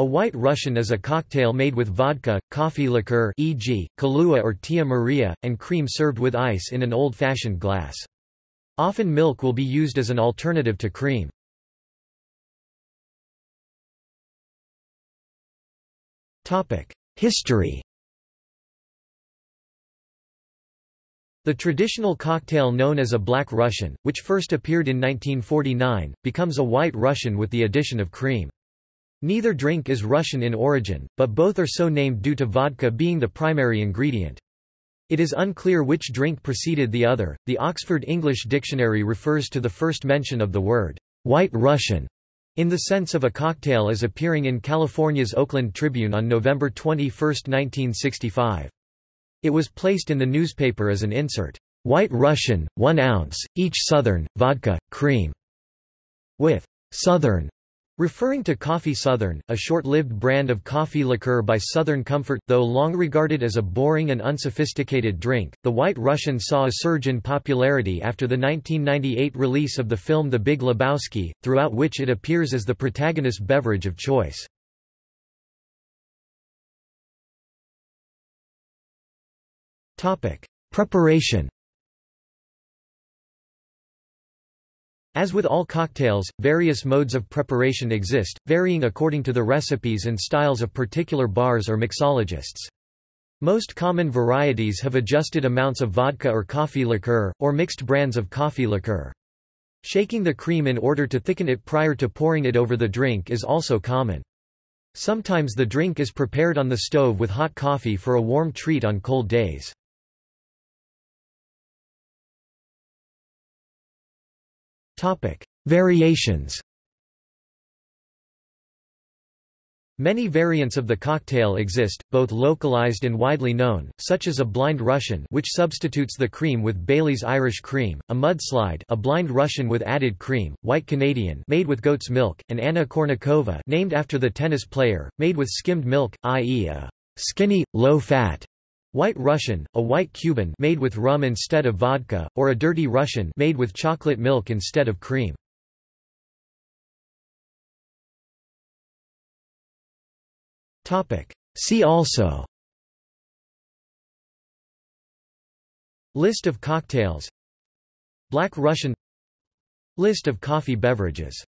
A White Russian is a cocktail made with vodka, coffee liqueur e.g., Kahlúa or Tia Maria, and cream served with ice in an old-fashioned glass. Often milk will be used as an alternative to cream. History. The traditional cocktail known as a Black Russian, which first appeared in 1949, becomes a White Russian with the addition of cream. Neither drink is Russian in origin, but both are so named due to vodka being the primary ingredient. It is unclear which drink preceded the other. The Oxford English Dictionary refers to the first mention of the word, "White Russian," in the sense of a cocktail as appearing in California's Oakland Tribune on November 21, 1965. It was placed in the newspaper as an insert, "White Russian, 1 ounce, each Southern, vodka, cream," with "Southern" referring to coffee. Southern, a short-lived brand of coffee liqueur by Southern Comfort, though long regarded as a boring and unsophisticated drink, the White Russian saw a surge in popularity after the 1998 release of the film The Big Lebowski, throughout which it appears as the protagonist's beverage of choice. Preparation. As with all cocktails, various modes of preparation exist, varying according to the recipes and styles of particular bars or mixologists. Most common varieties have adjusted amounts of vodka or coffee liqueur, or mixed brands of coffee liqueur. Shaking the cream in order to thicken it prior to pouring it over the drink is also common. Sometimes the drink is prepared on the stove with hot coffee for a warm treat on cold days. Variations. Many variants of the cocktail exist, both localized and widely known, such as a Blind Russian, which substitutes the cream with Bailey's Irish Cream, a Mudslide, a Blind Russian with added cream, White Canadian, made with goat's milk, and Anna Kournikova, named after the tennis player, made with skimmed milk, i.e. a skinny, low-fat White Russian, a White Cuban made with rum instead of vodka, or a Dirty Russian made with chocolate milk instead of cream. Topic: See also. List of cocktails. Black Russian. List of coffee beverages.